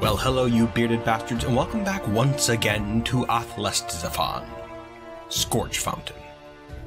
Well, hello you bearded bastards, and welcome back once again to Athlestzafon, Scorch Fountain.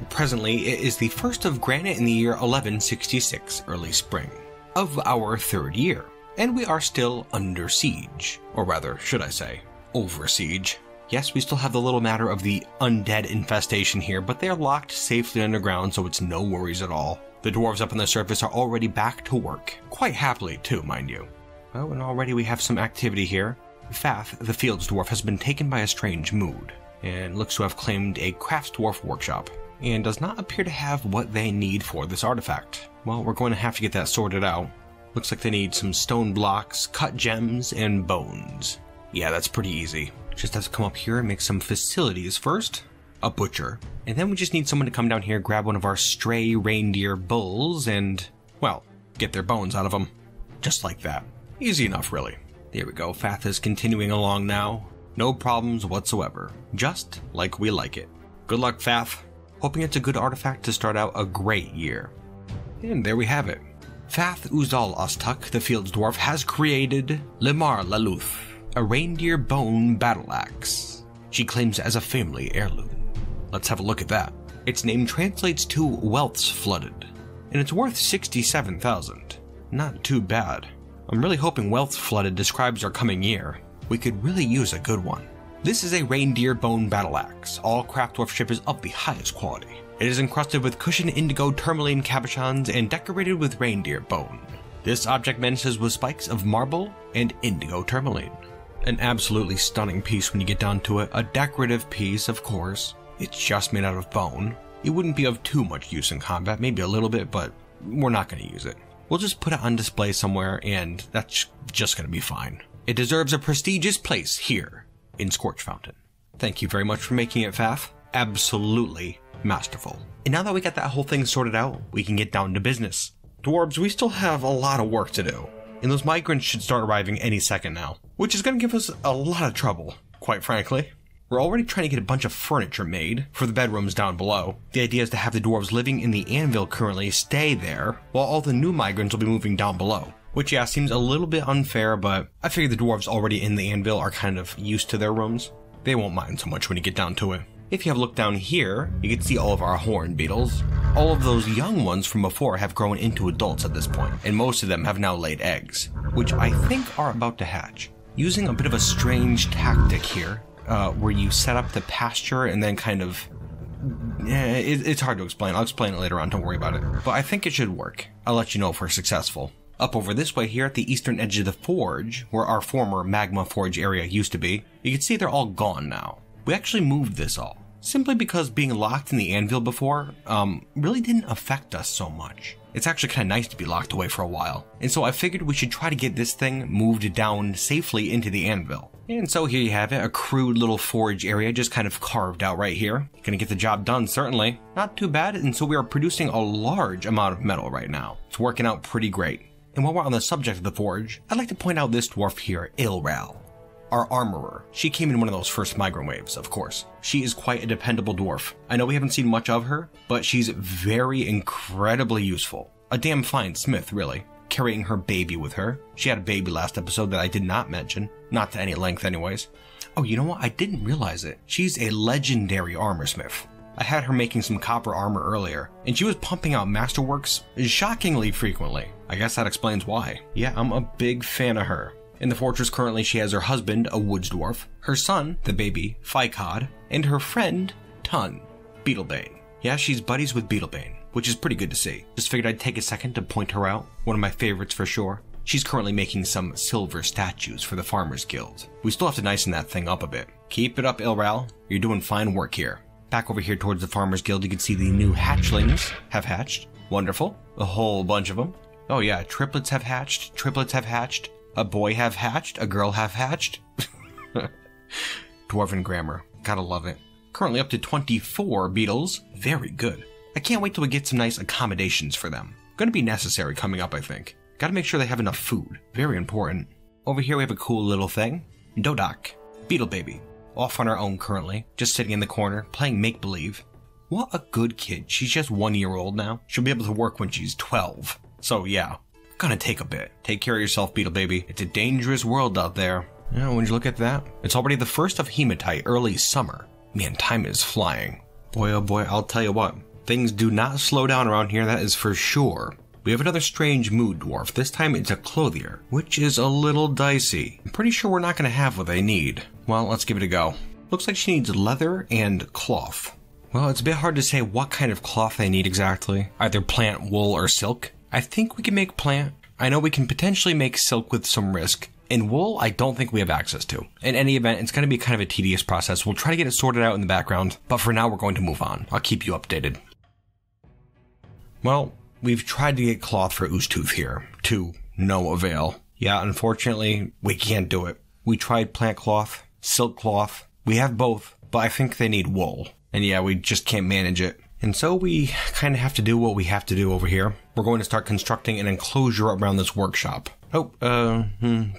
Presently, it is the first of granite in the year 1166, early spring, of our third year, and we are still under siege. Or rather, should I say, over siege. Yes, we still have the little matter of the undead infestation here, but they are locked safely underground, so it's no worries at all. The dwarves up on the surface are already back to work, quite happily too, mind you. Oh, and already we have some activity here. Fath, the Fields Dwarf, has been taken by a strange mood, and looks to have claimed a Crafts Dwarf workshop, and does not appear to have what they need for this artifact. Well, we're going to have to get that sorted out. Looks like they need some stone blocks, cut gems, and bones. Yeah, that's pretty easy. Just have to come up here and make some facilities first. A butcher. And then we just need someone to come down here, grab one of our stray reindeer bulls, and, well, get their bones out of them. Just like that. Easy enough, really. There we go, Fath is continuing along now. No problems whatsoever. Just like we like it. Good luck, Fath. Hoping it's a good artifact to start out a great year. And there we have it. Fath Uzal Astuk, the Fields Dwarf, has created Limar Laluf, a reindeer bone battle axe. She claims it as a family heirloom. Let's have a look at that. Its name translates to Wealth's Flooded, and it's worth 67,000. Not too bad. I'm really hoping Wealth's Flooded describes our coming year. We could really use a good one. This is a reindeer bone battle axe. All craft dwarfship is of the highest quality. It is encrusted with cushioned indigo tourmaline cabochons and decorated with reindeer bone. This object menaces with spikes of marble and indigo tourmaline. An absolutely stunning piece when you get down to it. A decorative piece, of course. It's just made out of bone. It wouldn't be of too much use in combat, maybe a little bit, but we're not going to use it. We'll just put it on display somewhere, and that's just going to be fine. It deserves a prestigious place here in Scorch Fountain. Thank you very much for making it, Fath. Absolutely masterful. And now that we got that whole thing sorted out, we can get down to business. Dwarves, we still have a lot of work to do, and those migrants should start arriving any second now, which is going to give us a lot of trouble, quite frankly. We're already trying to get a bunch of furniture made for the bedrooms down below. The idea is to have the dwarves living in the anvil currently stay there, while all the new migrants will be moving down below. Which, yeah, seems a little bit unfair, but I figure the dwarves already in the anvil are kind of used to their rooms. They won't mind so much when you get down to it. If you have a look down here, you can see all of our horn beetles. All of those young ones from before have grown into adults at this point, and most of them have now laid eggs, which I think are about to hatch. Using a bit of a strange tactic here, where you set up the pasture and then kind of... It's hard to explain. I'll explain it later on. Don't worry about it. But I think it should work. I'll let you know if we're successful. Up over this way here at the eastern edge of the forge, where our former magma forge area used to be, you can see they're all gone now. We actually moved this all. Simply because being locked in the anvil before really didn't affect us so much. It's actually kind of nice to be locked away for a while. And so I figured we should try to get this thing moved down safely into the anvil. And so here you have it, a crude little forge area just kind of carved out right here. Gonna get the job done, certainly. Not too bad, and so we are producing a large amount of metal right now. It's working out pretty great. And while we're on the subject of the forge, I'd like to point out this dwarf here, Ilral, our armorer. She came in one of those first migrant waves, of course. She is quite a dependable dwarf. I know we haven't seen much of her, but she's very incredibly useful. A damn fine smith, really. Carrying her baby with her. She had a baby last episode that I did not mention. Not to any length anyways. Oh, you know what? I didn't realize it. She's a legendary armor smith. I had her making some copper armor earlier, and she was pumping out masterworks shockingly frequently. I guess that explains why. Yeah, I'm a big fan of her. In the fortress currently she has her husband, a woods dwarf, her son, the baby, Ficod, and her friend, Tun Beetlebane. Yeah, she's buddies with Beetlebane, which is pretty good to see. Just figured I'd take a second to point her out. One of my favorites for sure. She's currently making some silver statues for the Farmers Guild. We still have to nicen that thing up a bit. Keep it up, Ilral. You're doing fine work here. Back over here towards the Farmers Guild, you can see the new hatchlings have hatched. Wonderful. A whole bunch of them. Oh yeah, triplets have hatched. Triplets have hatched. A boy have hatched. A girl have hatched. Dwarven grammar. Gotta love it. Currently up to 24 beetles. Very good. I can't wait till we get some nice accommodations for them. Gonna be necessary coming up, I think. Gotta make sure they have enough food. Very important. Over here we have a cool little thing. Dodoc. Beetle baby. Off on her own currently. Just sitting in the corner, playing make-believe. What a good kid. She's just 1 year old now. She'll be able to work when she's 12. So yeah, gonna take a bit. Take care of yourself, Beetle baby. It's a dangerous world out there. Yeah, when you look at that, it's already the first of hematite early summer. Man, time is flying. Boy, oh boy, I'll tell you what. Things do not slow down around here, that is for sure. We have another strange mood dwarf. This time it's a clothier, which is a little dicey. I'm pretty sure we're not going to have what they need. Well, let's give it a go. Looks like she needs leather and cloth. Well, it's a bit hard to say what kind of cloth they need exactly. Either plant, wool, or silk. I think we can make plant. I know we can potentially make silk with some risk. And wool, I don't think we have access to. In any event, it's going to be kind of a tedious process. We'll try to get it sorted out in the background, but for now, we're going to move on. I'll keep you updated. Well, we've tried to get cloth for Oostooth here, to no avail. Yeah, unfortunately, we can't do it. We tried plant cloth, silk cloth. We have both, but I think they need wool. And yeah, we just can't manage it. And so we kind of have to do what we have to do over here. We're going to start constructing an enclosure around this workshop. Oh,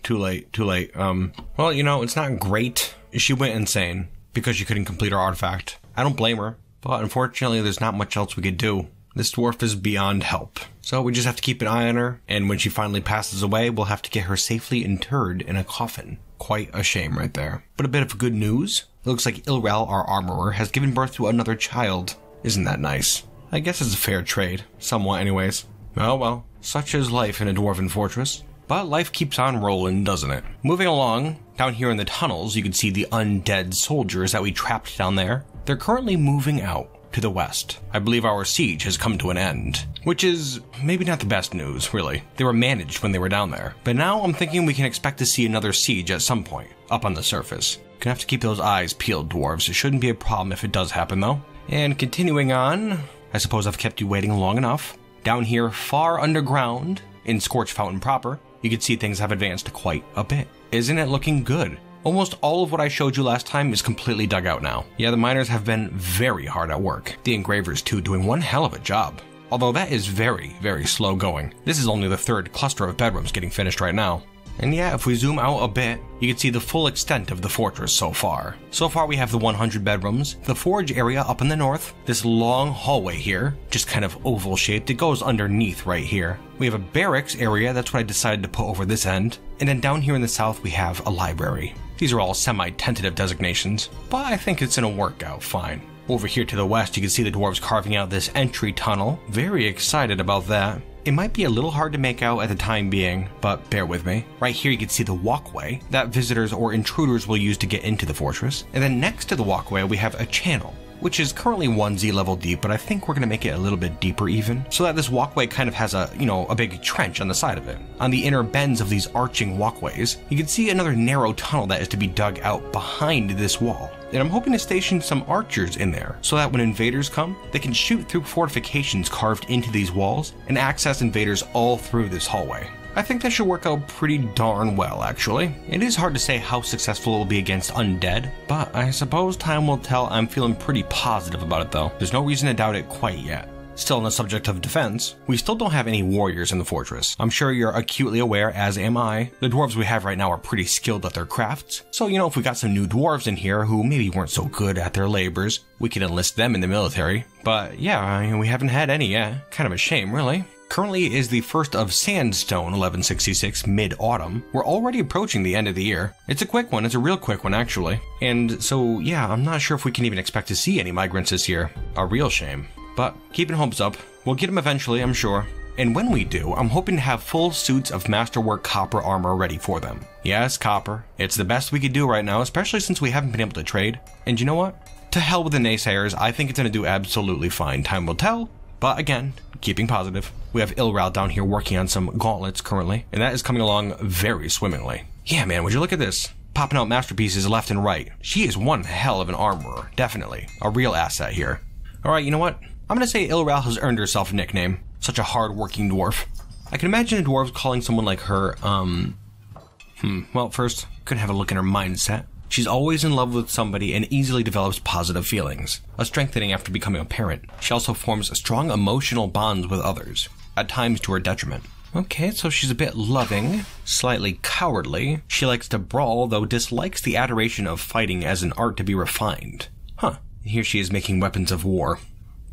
too late. Well, you know, it's not great. She went insane because she couldn't complete her artifact. I don't blame her, but unfortunately there's not much else we could do. This dwarf is beyond help. So we just have to keep an eye on her, and when she finally passes away, we'll have to get her safely interred in a coffin. Quite a shame right there. But a bit of good news. It looks like Ilral, our armorer, has given birth to another child. Isn't that nice? I guess it's a fair trade. Somewhat anyways. Oh well, such is life in a dwarven fortress. But life keeps on rolling, doesn't it? Moving along, down here in the tunnels, you can see the undead soldiers that we trapped down there. They're currently moving out to the west. I believe our siege has come to an end, which is maybe not the best news, really. They were managed when they were down there. But now I'm thinking we can expect to see another siege at some point, up on the surface. Gonna have to keep those eyes peeled, dwarves. It shouldn't be a problem if it does happen, though. And continuing on, I suppose I've kept you waiting long enough. Down here, far underground, in Scorch Fountain proper, you can see things have advanced quite a bit. Isn't it looking good? Almost all of what I showed you last time is completely dug out now. Yeah, the miners have been very hard at work. The engravers too, doing one hell of a job. Although that is very, very slow going. This is only the third cluster of bedrooms getting finished right now. And yeah, if we zoom out a bit, you can see the full extent of the fortress so far. So far we have the 100 bedrooms, the forge area up in the north, this long hallway here, just kind of oval shaped, it goes underneath right here. We have a barracks area, that's what I decided to put over this end, and then down here in the south we have a library. These are all semi-tentative designations, but I think it's gonna work out fine. Over here to the west you can see the dwarves carving out this entry tunnel, very excited about that. It might be a little hard to make out at the time being, but bear with me. Right here you can see the walkway that visitors or intruders will use to get into the fortress. And then next to the walkway we have a channel, which is currently 1Z level deep, but I think we're going to make it a little bit deeper even, so that this walkway kind of has a, you know, a big trench on the side of it. On the inner bends of these arching walkways, you can see another narrow tunnel that is to be dug out behind this wall. And I'm hoping to station some archers in there so that when invaders come, they can shoot through fortifications carved into these walls and access invaders all through this hallway. I think that should work out pretty darn well, actually. It is hard to say how successful it will be against undead, but I suppose time will tell. I'm feeling pretty positive about it, though. There's no reason to doubt it quite yet. Still on the subject of defense, we still don't have any warriors in the fortress. I'm sure you're acutely aware, as am I. The dwarves we have right now are pretty skilled at their crafts. So, you know, if we got some new dwarves in here who maybe weren't so good at their labors, we could enlist them in the military. But yeah, I mean, we haven't had any yet. Kind of a shame, really. Currently is the first of Sandstone 1166 mid-autumn. We're already approaching the end of the year. It's a quick one. It's a real quick one, actually. And so, yeah, I'm not sure if we can even expect to see any migrants this year. A real shame. But keeping hopes up, we'll get them eventually, I'm sure. And when we do, I'm hoping to have full suits of masterwork copper armor ready for them. Yes, copper. It's the best we could do right now, especially since we haven't been able to trade. And you know what? To hell with the naysayers. I think it's going to do absolutely fine. Time will tell. But again, keeping positive. We have Ilral down here working on some gauntlets currently, and that is coming along very swimmingly. Yeah, man, would you look at this? Popping out masterpieces left and right. She is one hell of an armorer, definitely. A real asset here. All right, you know what? I'm gonna say Ilral has earned herself a nickname. Such a hard-working dwarf. I can imagine a dwarf calling someone like her, well, first, could have a look in her mindset. She's always in love with somebody and easily develops positive feelings, a strengthening after becoming a parent. She also forms strong emotional bonds with others, at times to her detriment. Okay, so she's a bit loving, slightly cowardly. She likes to brawl, though dislikes the adoration of fighting as an art to be refined. Huh. Here she is making weapons of war.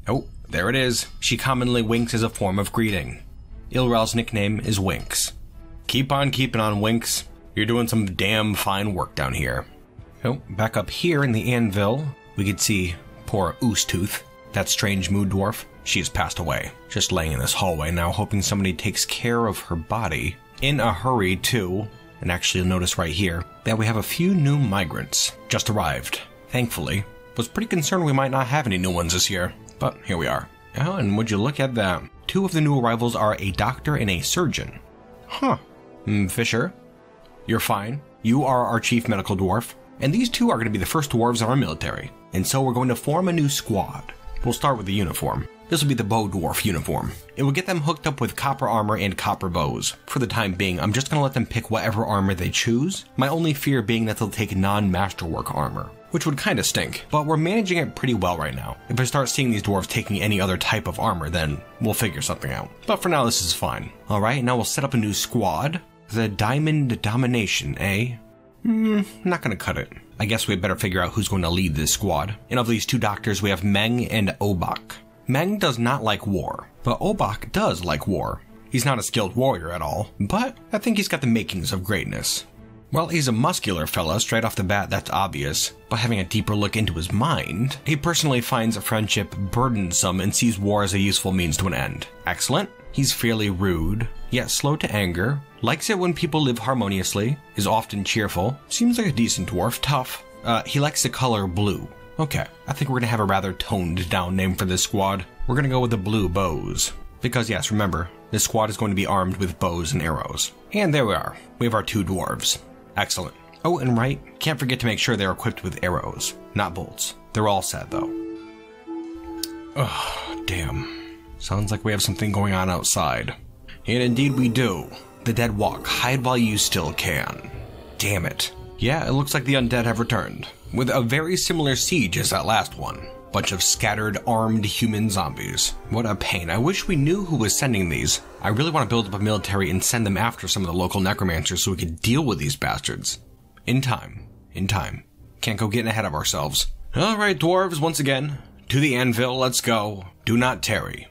Oh, there it is. She commonly winks as a form of greeting. Ilral's nickname is Winks. Keep on keeping on, Winks. You're doing some damn fine work down here. Oh, back up here in the anvil, we could see poor Oostooth, that strange mood dwarf. She has passed away, just laying in this hallway now, hoping somebody takes care of her body. In a hurry, too, and actually you'll notice right here that we have a few new migrants. Just arrived, thankfully. Was pretty concerned we might not have any new ones this year, but here we are. Oh, and would you look at that. Two of the new arrivals are a doctor and a surgeon. Huh. Fisher, you're fine. You are our chief medical dwarf, and these two are going to be the first dwarves in our military, and so we're going to form a new squad. We'll start with the uniform. This will be the bow dwarf uniform. It will get them hooked up with copper armor and copper bows. For the time being, I'm just going to let them pick whatever armor they choose, my only fear being that they'll take non-masterwork armor, which would kind of stink, but we're managing it pretty well right now. If I start seeing these dwarves taking any other type of armor, then we'll figure something out. But for now, this is fine. Alright, now we'll set up a new squad. The Diamond Domination, eh? Not going to cut it. I guess we better figure out who's going to lead this squad. And of these two doctors, we have Meng and Obak. Meng does not like war, but Obak does like war. He's not a skilled warrior at all, but I think he's got the makings of greatness. Well, he's a muscular fella, straight off the bat, that's obvious, but having a deeper look into his mind, he personally finds friendship burdensome and sees war as a useful means to an end. Excellent. He's fairly rude, yet slow to anger, likes it when people live harmoniously, is often cheerful, seems like a decent dwarf, tough. He likes the color blue. Okay, I think we're going to have a rather toned down name for this squad. We're going to go with the Blue Bows. Because yes, remember, this squad is going to be armed with bows and arrows. And there we are. We have our two dwarves. Excellent. Oh, and right, can't forget to make sure they're equipped with arrows, not bolts. They're all set though. Ugh, damn. Sounds like we have something going on outside. And indeed we do. The dead walk. Hide while you still can. Damn it. Yeah, it looks like the undead have returned, with a very similar siege as that last one. Bunch of scattered, armed human zombies. What a pain. I wish we knew who was sending these. I really want to build up a military and send them after some of the local necromancers so we can deal with these bastards. In time. In time. Can't go getting ahead of ourselves. Alright, dwarves, once again. To the anvil, let's go. Do not tarry.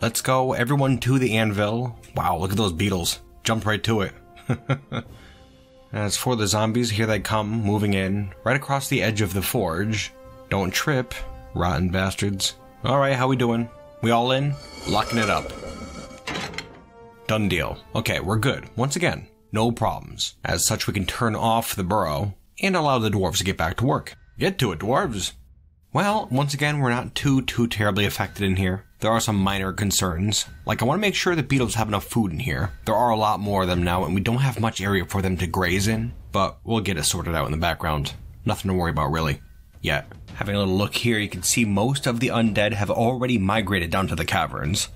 Let's go, everyone to the anvil. Wow, look at those beetles. Jumped right to it. As for the zombies, here they come, moving in, right across the edge of the forge. Don't trip, rotten bastards. Alright, how we doing? We all in? Locking it up. Done deal. Okay, we're good. Once again, no problems. As such, we can turn off the burrow and allow the dwarves to get back to work. Get to it, dwarves! Well, once again, we're not too terribly affected in here. There are some minor concerns, like I want to make sure the beetles have enough food in here. There are a lot more of them now, and we don't have much area for them to graze in, but we'll get it sorted out in the background. Nothing to worry about, really. Yet. Having a little look here, you can see most of the undead have already migrated down to the caverns.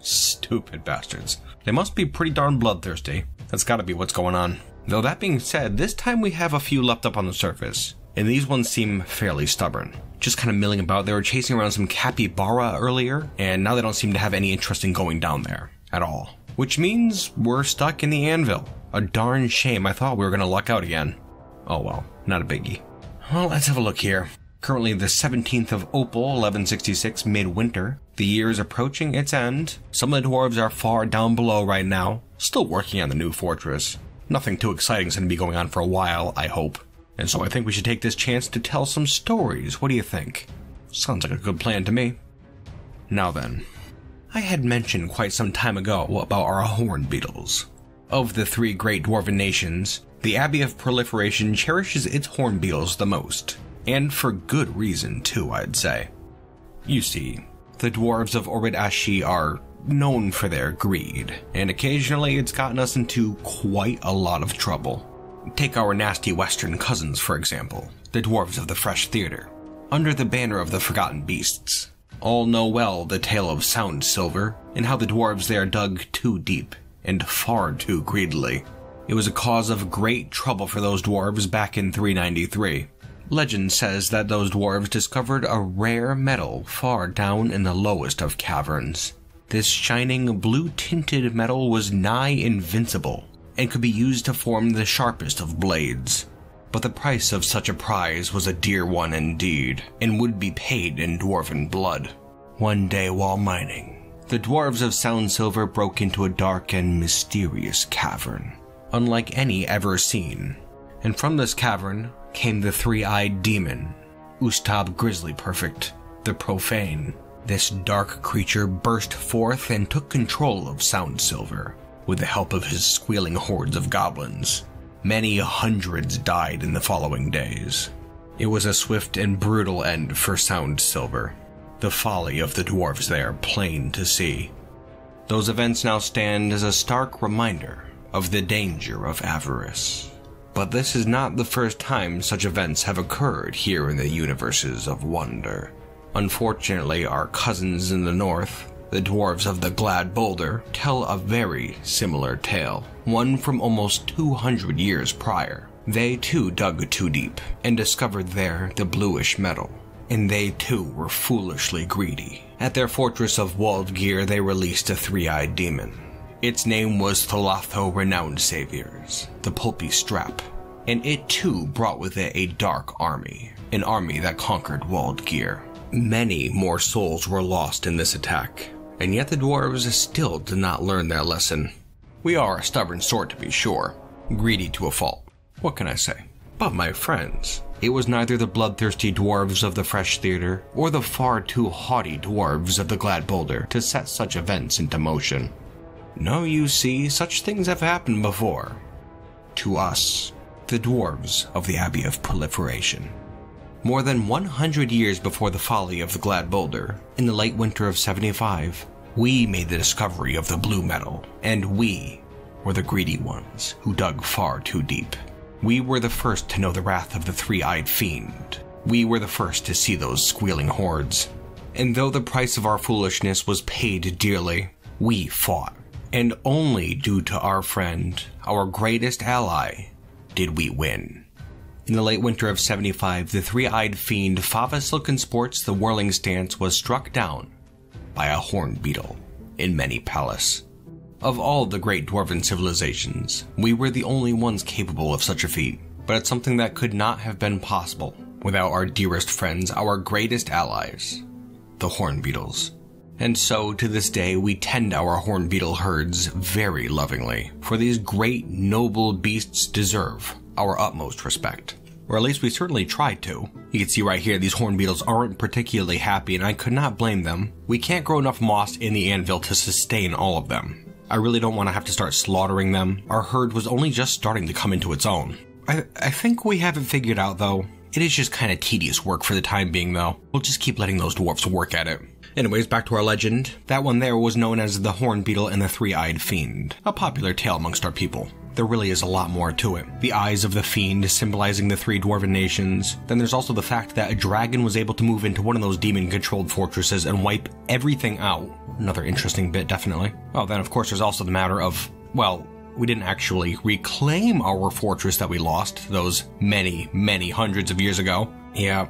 Stupid bastards. They must be pretty darn bloodthirsty. That's gotta be what's going on. Though that being said, this time we have a few left up on the surface, and these ones seem fairly stubborn. Just kind of milling about. They were chasing around some capybara earlier, and now they don't seem to have any interest in going down there at all. Which means we're stuck in the anvil. A darn shame. I thought we were going to luck out again. Oh well, not a biggie. Well, let's have a look here. Currently the 17th of Opal, 1166, midwinter. The year is approaching its end. Some of the dwarves are far down below right now, still working on the new fortress. Nothing too exciting is going to be going on for a while, I hope. And so I think we should take this chance to tell some stories. What do you think? Sounds like a good plan to me. Now then, I had mentioned quite some time ago about our horn beetles. Of the three great dwarven nations, the Abbey of Proliferation cherishes its horn beetles the most. And for good reason, too, I'd say. You see, the dwarves of Orid-Ashi are known for their greed, and occasionally it's gotten us into quite a lot of trouble. Take our nasty western cousins, for example, the dwarves of the Fresh Theater, under the banner of the Forgotten Beasts. All know well the tale of Sound Silver, and how the dwarves there dug too deep, and far too greedily. It was a cause of great trouble for those dwarves back in 393. Legend says that those dwarves discovered a rare metal far down in the lowest of caverns. This shining blue-tinted metal was nigh invincible and could be used to form the sharpest of blades. But the price of such a prize was a dear one indeed, and would be paid in dwarven blood. One day while mining, the dwarves of Sound Silver broke into a dark and mysterious cavern, unlike any ever seen. And from this cavern came the three-eyed demon, Ustab Grizzly Perfect, the Profane. This dark creature burst forth and took control of Sound Silver with the help of his squealing hordes of goblins. Many hundreds died in the following days. It was a swift and brutal end for Sound Silver. The folly of the dwarves there plain to see. Those events now stand as a stark reminder of the danger of avarice. But this is not the first time such events have occurred here in the universes of wonder. Unfortunately, our cousins in the north, the dwarves of the Glad Boulder, tell a very similar tale, one from almost 200 years prior. They too dug too deep and discovered there the bluish metal, and they too were foolishly greedy. At their fortress of Waldgear, they released a three-eyed demon. Its name was Thalatho Renowned Saviors, the Pulpy Strap, and it too brought with it a dark army, an army that conquered Waldgear. Many more souls were lost in this attack, and yet the dwarves still did not learn their lesson. We are a stubborn sort to be sure, greedy to a fault. What can I say? But my friends, it was neither the bloodthirsty dwarves of the Fresh Theater or the far too haughty dwarves of the Glad Boulder to set such events into motion. No, you see, such things have happened before. To us, the dwarves of the Abbey of Proliferation. More than 100 years before the folly of the Glad Boulder, in the late winter of 75, we made the discovery of the blue metal, and we were the greedy ones who dug far too deep. We were the first to know the wrath of the three-eyed fiend. We were the first to see those squealing hordes. And though the price of our foolishness was paid dearly, we fought. And only due to our friend, our greatest ally, did we win. In the late winter of 75, the three-eyed fiend Fava Silken Sports, the Whirling Stance, was struck down by a horn beetle in Many Palace. Of all the great dwarven civilizations, we were the only ones capable of such a feat, but it's something that could not have been possible without our dearest friends, our greatest allies, the horn beetles. And so, to this day, we tend our horn beetle herds very lovingly, for these great, noble beasts deserve our utmost respect. Or at least we certainly try to. You can see right here these horn beetles aren't particularly happy, and I could not blame them. We can't grow enough moss in the anvil to sustain all of them. I really don't want to have to start slaughtering them. Our herd was only just starting to come into its own. I think we have it figured out, though. It is just kind of tedious work for the time being, though. We'll just keep letting those dwarfs work at it. Anyways, back to our legend. That one there was known as the Horn Beetle and the Three-Eyed Fiend, a popular tale amongst our people. There really is a lot more to it. The eyes of the fiend symbolizing the three dwarven nations. Then there's also the fact that a dragon was able to move into one of those demon-controlled fortresses and wipe everything out. Another interesting bit, definitely. Oh, then of course there's also the matter of, well, we didn't actually reclaim our fortress that we lost those many, many hundreds of years ago. Yeah.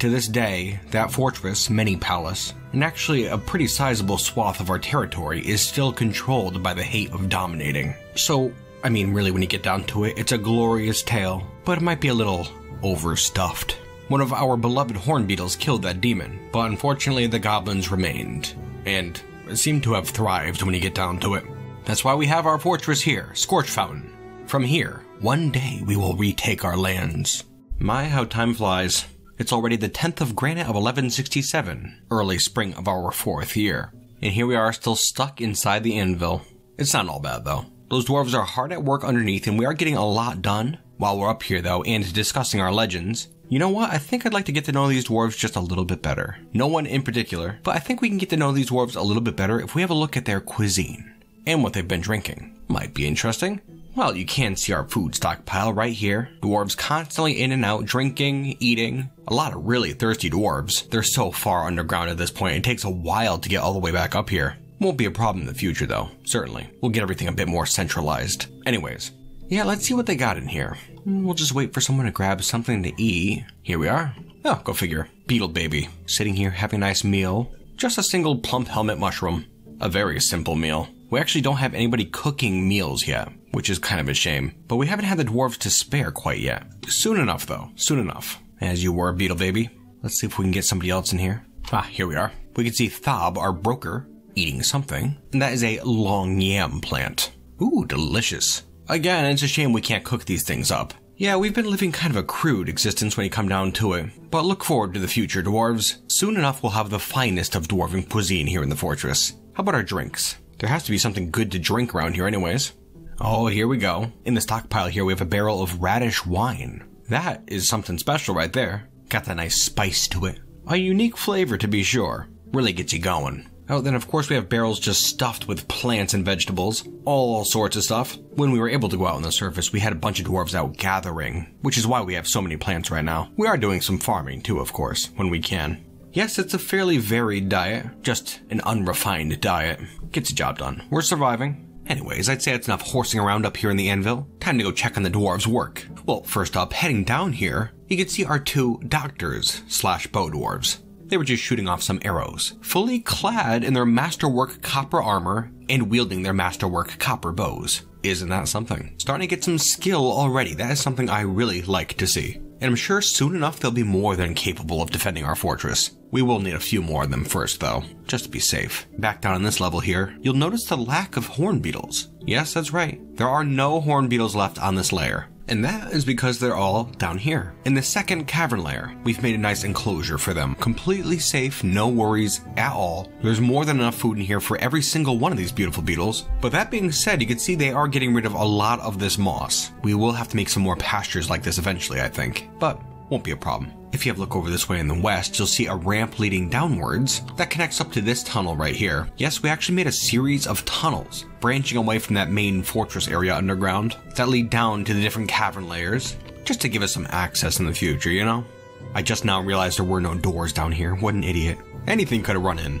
To this day, that fortress, Many Palace, and actually a pretty sizable swath of our territory, is still controlled by the hate of dominating. So, I mean, really when you get down to it, it's a glorious tale, but it might be a little overstuffed. One of our beloved horn beetles killed that demon, but unfortunately the goblins remained, and seem to have thrived when you get down to it. That's why we have our fortress here, Scorch Fountain. From here, one day we will retake our lands. My, how time flies. It's already the 10th of granite of 1167, early spring of our 4th year. And here we are still stuck inside the anvil. It's not all bad though. Those dwarves are hard at work underneath and we are getting a lot done while we're up here though and discussing our legends. You know what? I think I'd like to get to know these dwarves just a little bit better. No one in particular, but I think we can get to know these dwarves a little bit better if we have a look at their cuisine and what they've been drinking. Might be interesting. Well, you can see our food stockpile right here. Dwarves constantly in and out, drinking, eating. A lot of really thirsty dwarves. They're so far underground at this point, it takes a while to get all the way back up here. Won't be a problem in the future though, certainly. We'll get everything a bit more centralized. Anyways, Yeah, let's see what they got in here. We'll just wait for someone to grab something to eat. Here we are. Oh, go figure. Beetle baby. Sitting here having a nice meal. Just a single plump helmet mushroom. A very simple meal. We actually don't have anybody cooking meals yet, which is kind of a shame. But we haven't had the dwarves to spare quite yet. Soon enough, though. Soon enough. As you were, Beetle baby. Let's see if we can get somebody else in here. Ah, here we are. We can see Thob, our broker, eating something. And that is a long yam plant. Ooh, delicious. Again, it's a shame we can't cook these things up. Yeah, we've been living kind of a crude existence when you come down to it. But look forward to the future, dwarves. Soon enough, we'll have the finest of dwarven cuisine here in the fortress. How about our drinks? There has to be something good to drink around here anyways. Oh, here we go. In the stockpile here, we have a barrel of radish wine. That is something special right there. Got that nice spice to it. A unique flavor, to be sure. Really gets you going. Oh, then of course we have barrels just stuffed with plants and vegetables. All sorts of stuff. When we were able to go out on the surface, we had a bunch of dwarves out gathering, which is why we have so many plants right now. We are doing some farming too, of course, when we can. Yes, it's a fairly varied diet. Just an unrefined diet. Gets the job done. We're surviving. Anyways, I'd say it's enough horsing around up here in the anvil. Time to go check on the dwarves' work. Well, first up, heading down here, you can see our two doctors slash bow dwarves. They were just shooting off some arrows, fully clad in their masterwork copper armor and wielding their masterwork copper bows. Isn't that something? Starting to get some skill already. That is something I really like to see. And I'm sure soon enough they'll be more than capable of defending our fortress. We will need a few more of them first though, just to be safe. Back down on this level here, you'll notice the lack of horn beetles. Yes, that's right. There are no horn beetles left on this layer. And that is because they're all down here. In the second cavern layer, we've made a nice enclosure for them. Completely safe, no worries at all. There's more than enough food in here for every single one of these beautiful beetles. But that being said, you can see they are getting rid of a lot of this moss. We will have to make some more pastures like this eventually, I think. But won't be a problem. If you have a look over this way in the west, you'll see a ramp leading downwards that connects up to this tunnel right here. Yes, we actually made a series of tunnels branching away from that main fortress area underground that lead down to the different cavern layers just to give us some access in the future, you know? I just now realized there were no doors down here. What an idiot. Anything could have run in.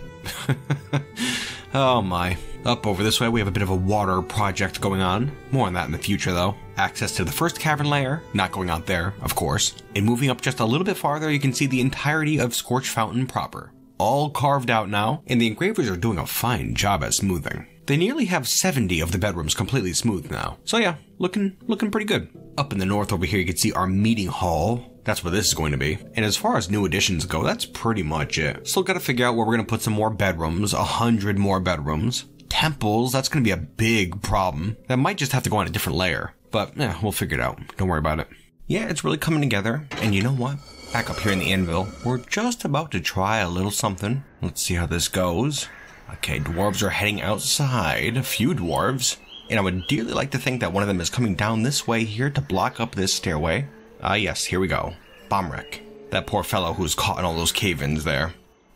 Oh my. Up over this way, we have a bit of a water project going on. More on that in the future, though. Access to the first cavern layer, not going out there, of course. And moving up just a little bit farther, you can see the entirety of Scorch Fountain proper. All carved out now, and the engravers are doing a fine job at smoothing. They nearly have 70 of the bedrooms completely smooth now. So yeah, looking pretty good. Up in the north over here, you can see our meeting hall. That's what this is going to be. And as far as new additions go, that's pretty much it. Still got to figure out where we're going to put some more bedrooms, 100 more bedrooms. Temples, that's going to be a big problem. That might just have to go on a different layer. But yeah, we'll figure it out. Don't worry about it. Yeah, it's really coming together. And you know what? Back up here in the anvil, we're just about to try a little something. Let's see how this goes. Okay, dwarves are heading outside. A few dwarves. And I would dearly like to think that one of them is coming down this way here to block up this stairway. Ah, yes, here we go. Bombwreck. That poor fellow who's caught in all those cave-ins there.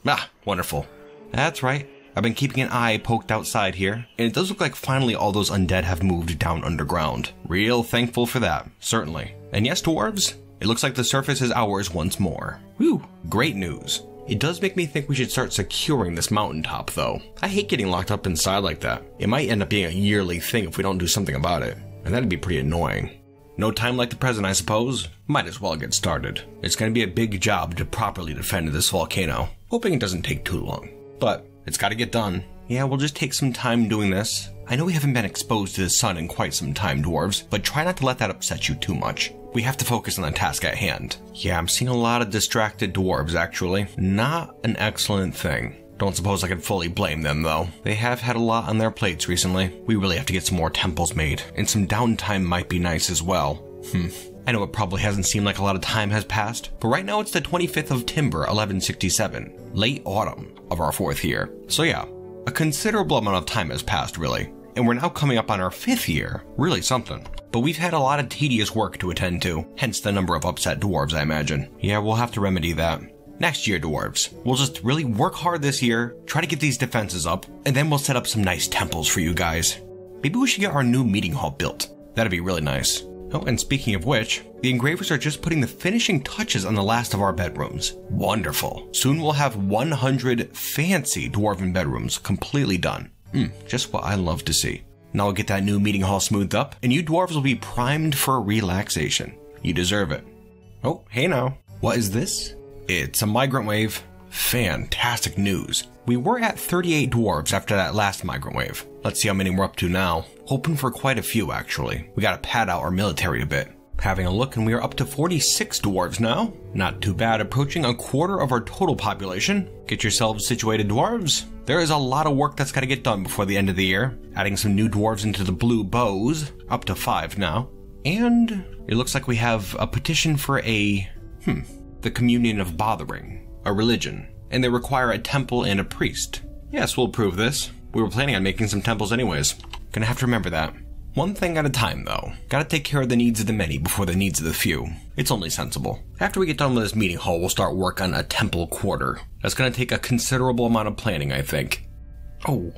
Ah, wonderful. That's right. I've been keeping an eye poked outside here, and it does look like finally all those undead have moved down underground. Real thankful for that, certainly. And yes, dwarves, it looks like the surface is ours once more. Whew, great news. It does make me think we should start securing this mountaintop, though. I hate getting locked up inside like that. It might end up being a yearly thing if we don't do something about it, and that'd be pretty annoying. No time like the present, I suppose. Might as well get started. It's going to be a big job to properly defend this volcano. Hoping it doesn't take too long. But it's got to get done. Yeah, we'll just take some time doing this. I know we haven't been exposed to the sun in quite some time, dwarves, but try not to let that upset you too much. We have to focus on the task at hand. Yeah, I'm seeing a lot of distracted dwarves, actually. Not an excellent thing. Don't suppose I can fully blame them, though. They have had a lot on their plates recently. We really have to get some more temples made, and some downtime might be nice as well. I know it probably hasn't seemed like a lot of time has passed, but right now it's the 25th of Timber, 1167, late autumn of our fourth year. So yeah, a considerable amount of time has passed, really, and we're now coming up on our fifth year. Really something. But we've had a lot of tedious work to attend to, hence the number of upset dwarves, I imagine. Yeah, we'll have to remedy that. Next year, dwarves, we'll just really work hard this year, try to get these defenses up, and then we'll set up some nice temples for you guys. Maybe we should get our new meeting hall built. That'd be really nice. Oh, and speaking of which, the engravers are just putting the finishing touches on the last of our bedrooms. Wonderful. Soon we'll have 100 fancy dwarven bedrooms completely done. Just what I love to see. Now I'll get that new meeting hall smoothed up, and you dwarves will be primed for relaxation. You deserve it. Oh, hey now. What is this? It's a migrant wave. Fantastic news. We were at 38 dwarves after that last migrant wave. Let's see how many we're up to now. Hoping for quite a few, actually. We gotta pad out our military a bit. Having a look, and we are up to 46 dwarves now. Not too bad, approaching a quarter of our total population. Get yourselves situated, dwarves. There is a lot of work that's got to get done before the end of the year. Adding some new dwarves into the blue bows, up to 5 now. And it looks like we have a petition for a, the Communion of Bothering, a religion. And they require a temple and a priest. Yes, we'll approve this. We were planning on making some temples anyways. Gonna have to remember that. One thing at a time, though. Gotta take care of the needs of the many before the needs of the few. It's only sensible. After we get done with this meeting hall, we'll start work on a temple quarter. That's gonna take a considerable amount of planning, I think. Oh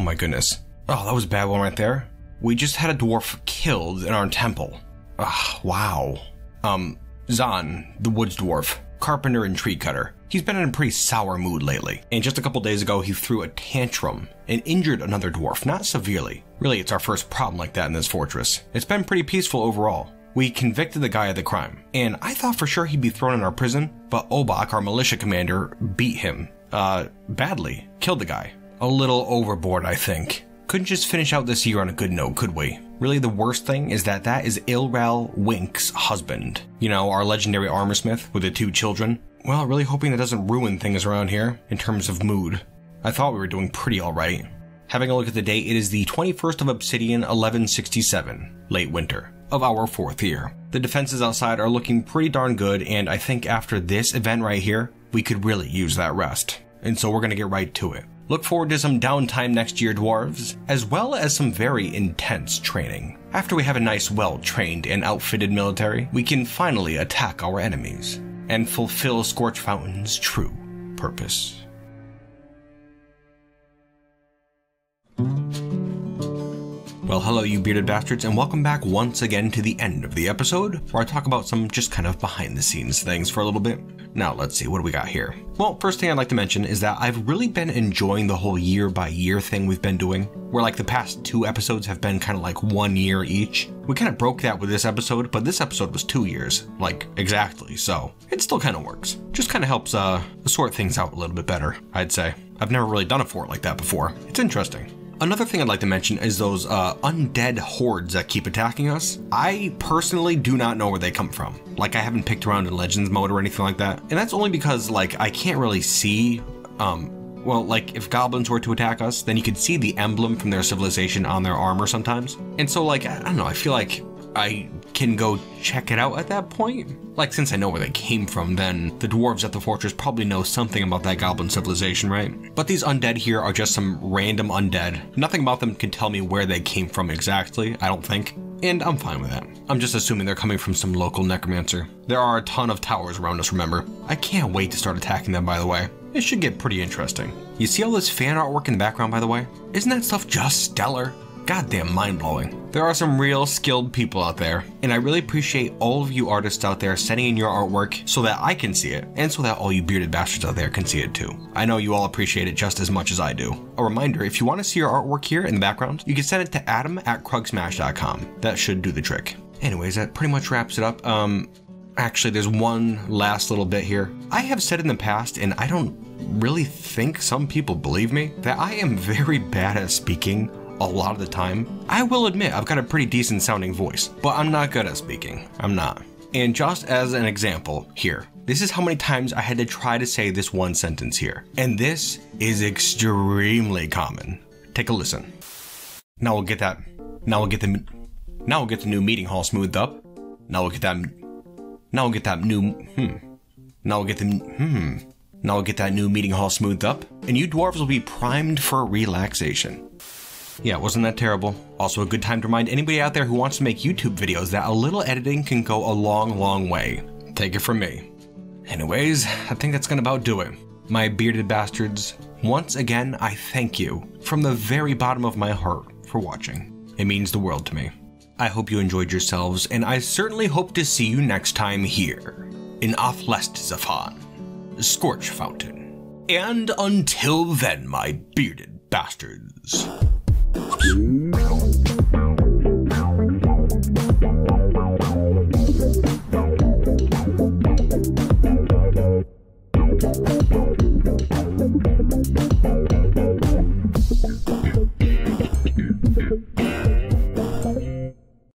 my goodness. Oh, that was a bad one right there. We just had a dwarf killed in our temple. Ah, wow. Zahn, the woods dwarf, carpenter and tree cutter. He's been in a pretty sour mood lately, and just a couple days ago he threw a tantrum and injured another dwarf, not severely. Really, it's our first problem like that in this fortress. It's been pretty peaceful overall. We convicted the guy of the crime, and I thought for sure he'd be thrown in our prison, but Obak, our militia commander, beat him. Badly. Killed the guy. A little overboard, I think. Couldn't just finish out this year on a good note, could we? Really, the worst thing is that that is Ilral Wink's husband. You know, our legendary armorsmith with the 2 children. Well, really hoping that doesn't ruin things around here in terms of mood. I thought we were doing pretty alright. Having a look at the date, it is the 21st of Obsidian 1167, late winter, of our 4th year. The defenses outside are looking pretty darn good, and I think after this event right here, we could really use that rest. And so we're going to get right to it. Look forward to some downtime next year, dwarves, as well as some very intense training. After we have a nice, well-trained and outfitted military, we can finally attack our enemies and fulfill Scorch Fountain's true purpose. Well, hello you bearded bastards, and welcome back once again to the end of the episode, where I talk about some just kind of behind the scenes things for a little bit. Now let's see, what do we got here? Well, first thing I'd like to mention is that I've really been enjoying the whole year by year thing we've been doing, where like the past 2 episodes have been kind of like 1 year each. We kind of broke that with this episode, but this episode was 2 years, like exactly, so it still kind of works. Just kind of helps sort things out a little bit better, I'd say. I've never really done a fort like that before. It's interesting. Another thing I'd like to mention is those undead hordes that keep attacking us. I personally do not know where they come from. Like, I haven't picked around in Legends mode or anything like that. And that's only because, like, I can't really see, well, like, if goblins were to attack us, then you could see the emblem from their civilization on their armor sometimes. And so, like, I don't know, I feel like I can go check it out at that point. Like, since I know where they came from, then the dwarves at the fortress probably know something about that goblin civilization, right? But these undead here are just some random undead. Nothing about them can tell me where they came from exactly, I don't think. And I'm fine with that. I'm just assuming they're coming from some local necromancer. There are a ton of towers around us, remember. I can't wait to start attacking them, by the way. It should get pretty interesting. You see all this fan artwork in the background, by the way? Isn't that stuff just stellar? Goddamn mind-blowing. There are some real skilled people out there, and I really appreciate all of you artists out there sending in your artwork so that I can see it, and so that all you bearded bastards out there can see it too. I know you all appreciate it just as much as I do. A reminder, if you want to see your artwork here in the background, you can send it to adam@krugsmash.com. That should do the trick. Anyways, that pretty much wraps it up. Actually, there's one last little bit here. I have said in the past, and I don't really think some people believe me, that I am very bad at speaking. A lot of the time. I will admit I've got a pretty decent sounding voice, but I'm not good at speaking. I'm not. And just as an example here, this is how many times I had to try to say this one sentence here. And this is extremely common. Take a listen. Now we'll get the new meeting hall smoothed up. Now we'll get that new, Now we'll get the, Now we'll get that new meeting hall smoothed up, and you dwarves will be primed for relaxation. Yeah, wasn't that terrible? Also a good time to remind anybody out there who wants to make YouTube videos that a little editing can go a long, long way. Take it from me. Anyways, I think that's gonna about do it. My bearded bastards, once again, I thank you from the very bottom of my heart for watching. It means the world to me. I hope you enjoyed yourselves, and I certainly hope to see you next time here in Athlestzafon, Scorch Fountain. And until then, my bearded bastards.